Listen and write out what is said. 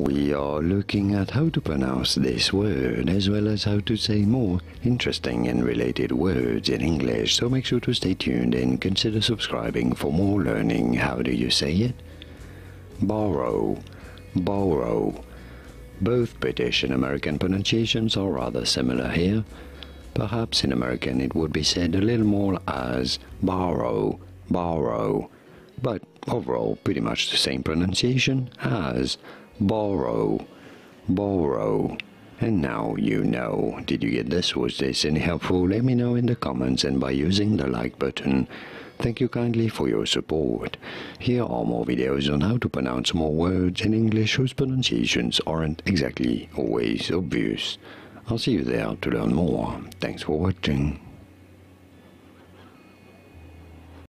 We are looking at how to pronounce this word, as well as how to say more interesting and related words in English, so make sure to stay tuned and consider subscribing for more learning. How do you say it? Borrow, borrow. Both British and American pronunciations are rather similar here. Perhaps in American it would be said a little more as borrow, borrow, but overall pretty much the same pronunciation as borrow, borrow. And now you know. Did you get this? Was this any helpful? Let me know in the comments and by using the like button. Thank you kindly for your support. Here are more videos on how to pronounce more words in English whose pronunciations aren't exactly always obvious. I'll see you there to learn more. Thanks for watching.